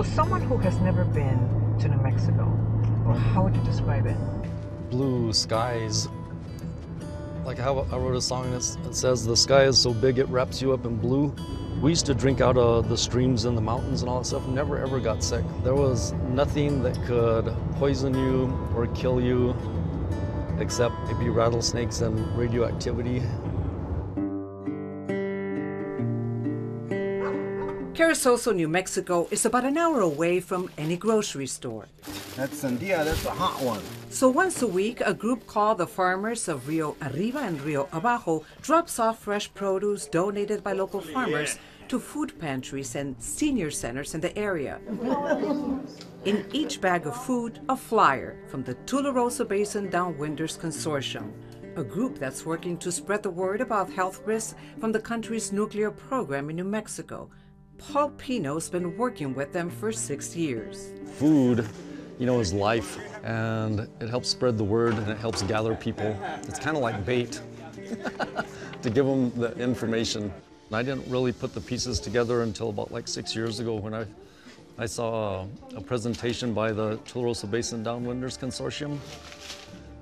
So someone who has never been to New Mexico, well, how would you describe it? Blue skies. Like how I wrote a song that says, the sky is so big it wraps you up in blue. We used to drink out of the streams and the mountains and all that stuff, never ever got sick. There was nothing that could poison you or kill you, except maybe rattlesnakes and radioactivity. Carrizozo, New Mexico is about an hour away from any grocery store. That's Sandia, that's a hot one. So once a week, a group called the Farmers of Rio Arriba and Rio Abajo drops off fresh produce donated by local farmers to food pantries and senior centers in the area. In each bag of food, a flyer from the Tularosa Basin Downwinders Consortium, a group that's working to spread the word about health risks from the country's nuclear program in New Mexico. Paul Pino's been working with them for 6 years. Food, you know, is life, and it helps spread the word and it helps gather people. It's kind of like bait to give them the information. I didn't really put the pieces together until about like 6 years ago when I saw a presentation by the Tularosa Basin Downwinders Consortium.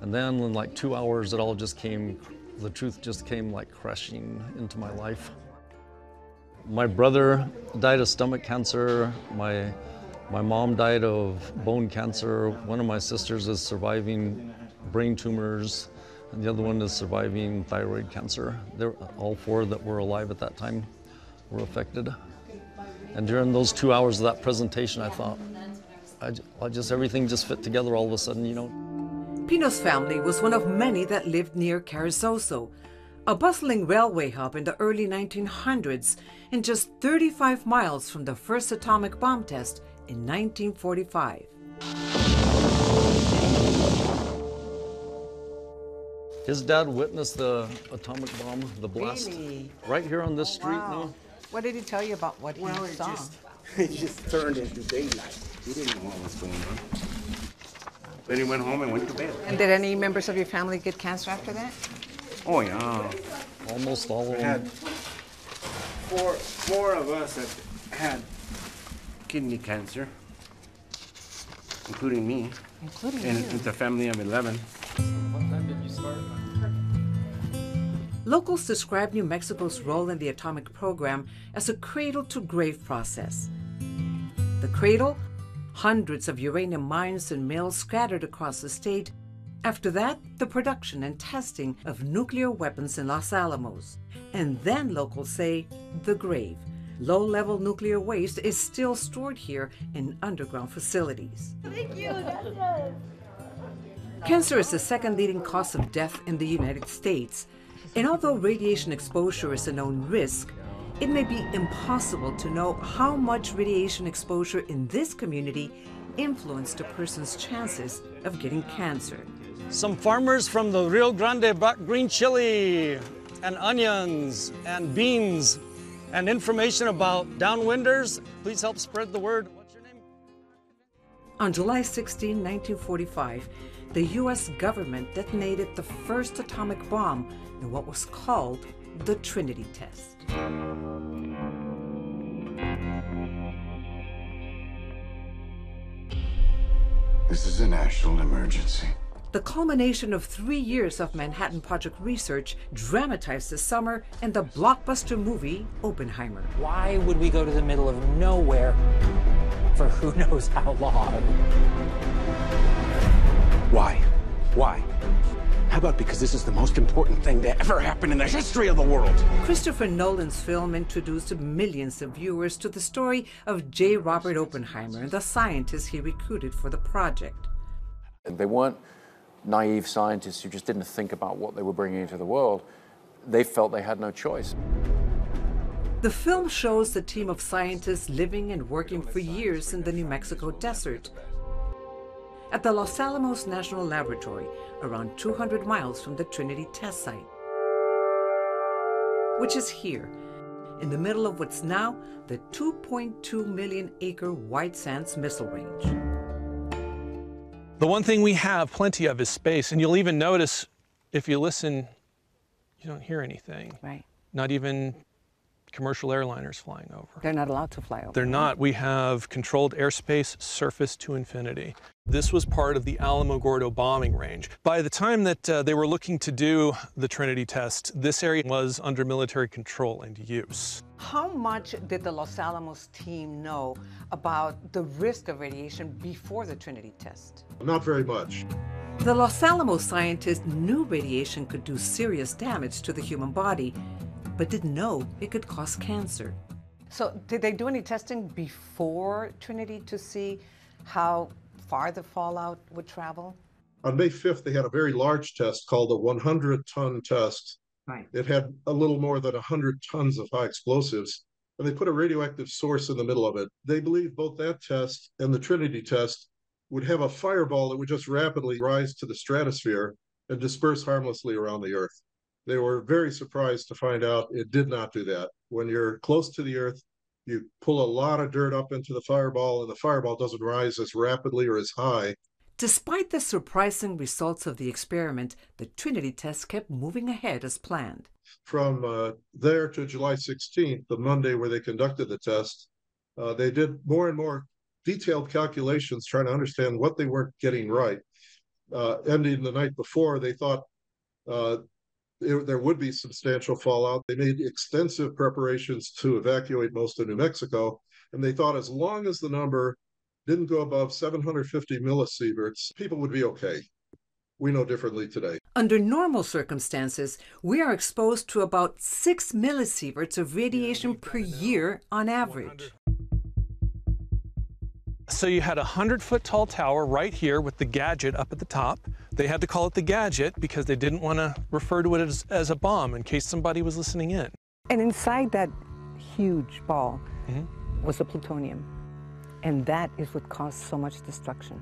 And then in like 2 hours, it all just came, the truth just came like crashing into my life. My brother died of stomach cancer, my mom died of bone cancer, one of my sisters is surviving brain tumors, and the other one is surviving thyroid cancer. All four that were alive at that time were affected. And during those 2 hours of that presentation, I thought, everything just fit together all of a sudden, you know. Pino's family was one of many that lived near Carrizozo, a bustling railway hub in the early 1900s and just 35 miles from the first atomic bomb test in 1945. His dad witnessed the atomic bomb, the blast, really? Right here on this street. Wow. Now. What did he tell you about what he saw? It just turned into daylight. He didn't know what was going on. Then he went home and went to bed. And did any members of your family get cancer after that? Oh, yeah. Almost all of them. Four of us have had kidney cancer, including me. Including you. And it's a family of 11. What time did you start? Locals describe New Mexico's role in the atomic program as a cradle-to-grave process. The cradle? Hundreds of uranium mines and mills scattered across the state. After that, the production and testing of nuclear weapons in Los Alamos. And then locals say, the grave. Low-level nuclear waste is still stored here in underground facilities. Thank you. Cancer is the second leading cause of death in the United States. And although radiation exposure is a known risk, it may be impossible to know how much radiation exposure in this community influenced a person's chances of getting cancer. Some farmers from the Rio Grande brought green chili and onions and beans and information about downwinders. Please help spread the word. What's your name? On July 16, 1945, the U.S. government detonated the first atomic bomb in what was called the Trinity Test. This is a national emergency. The culmination of 3 years of Manhattan Project research dramatized this summer in the blockbuster movie Oppenheimer. Why would we go to the middle of nowhere for who knows how long? Why? Why? How about because this is the most important thing that ever happened in the history of the world? Christopher Nolan's film introduced millions of viewers to the story of J. Robert Oppenheimer and the scientists he recruited for the project. They weren't naive scientists who just didn't think about what they were bringing into the world. They felt they had no choice. The film shows the team of scientists living and working for years in the New Mexico desert at the Los Alamos National Laboratory, around 200 miles from the Trinity Test site, which is here, in the middle of what's now the 2.2 million acre White Sands missile range. The one thing we have plenty of is space, and you'll even notice if you listen, you don't hear anything. Right. Not even commercial airliners flying over. They're not allowed to fly over. They're not. We have controlled airspace, surface to infinity. This was part of the Alamogordo bombing range. By the time that they were looking to do the Trinity Test, this area was under military control and use. How much did the Los Alamos team know about the risk of radiation before the Trinity Test? Not very much. The Los Alamos scientists knew radiation could do serious damage to the human body, but didn't know it could cause cancer. So did they do any testing before Trinity to see how far the fallout would travel? On May 5th, they had a very large test called a 100-ton test. Right. It had a little more than 100 tons of high explosives, and they put a radioactive source in the middle of it. They believe both that test and the Trinity test would have a fireball that would just rapidly rise to the stratosphere and disperse harmlessly around the Earth. They were very surprised to find out it did not do that. When you're close to the Earth, you pull a lot of dirt up into the fireball, and the fireball doesn't rise as rapidly or as high. Despite the surprising results of the experiment, the Trinity test kept moving ahead as planned. From there to July 16th, the Monday where they conducted the test, they did more and more detailed calculations trying to understand what they weren't getting right. Ending the night before, they thought there would be substantial fallout. They made extensive preparations to evacuate most of New Mexico, and they thought as long as the number didn't go above 750 millisieverts, people would be okay. We know differently today. Under normal circumstances, we are exposed to about 6 millisieverts of radiation per year on average. So you had a 100-foot-tall tower right here with the gadget up at the top. They had to call it the gadget because they didn't want to refer to it as a bomb in case somebody was listening in. And inside that huge ball was the plutonium. And that is what caused so much destruction.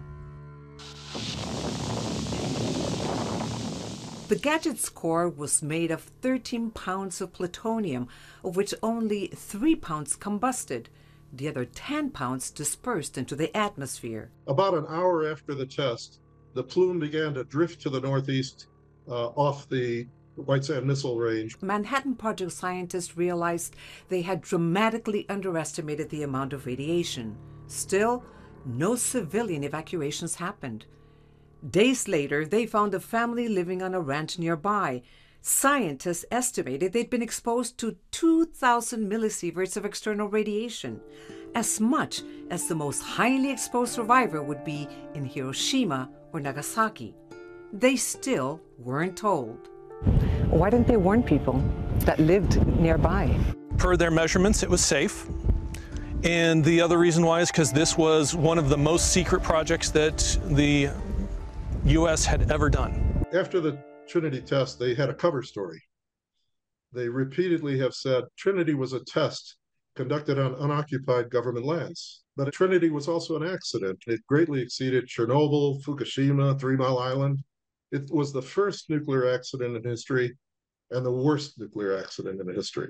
The gadget's core was made of 13 pounds of plutonium, of which only 3 pounds combusted. The other 10 pounds dispersed into the atmosphere. About an hour after the test, the plume began to drift to the northeast off the White Sands missile range. Manhattan Project scientists realized they had dramatically underestimated the amount of radiation. Still, no civilian evacuations happened. Days later, they found a family living on a ranch nearby. Scientists estimated they'd been exposed to 2,000 millisieverts of external radiation, as much as the most highly exposed survivor would be in Hiroshima or Nagasaki. They still weren't told. Why didn't they warn people that lived nearby? Per their measurements, it was safe. And the other reason why is because this was one of the most secret projects that the U.S. had ever done. After the Trinity test, they had a cover story. They repeatedly have said Trinity was a test conducted on unoccupied government lands. But Trinity was also an accident. It greatly exceeded Chernobyl, Fukushima, 3 Mile Island. It was the first nuclear accident in history and the worst nuclear accident in history.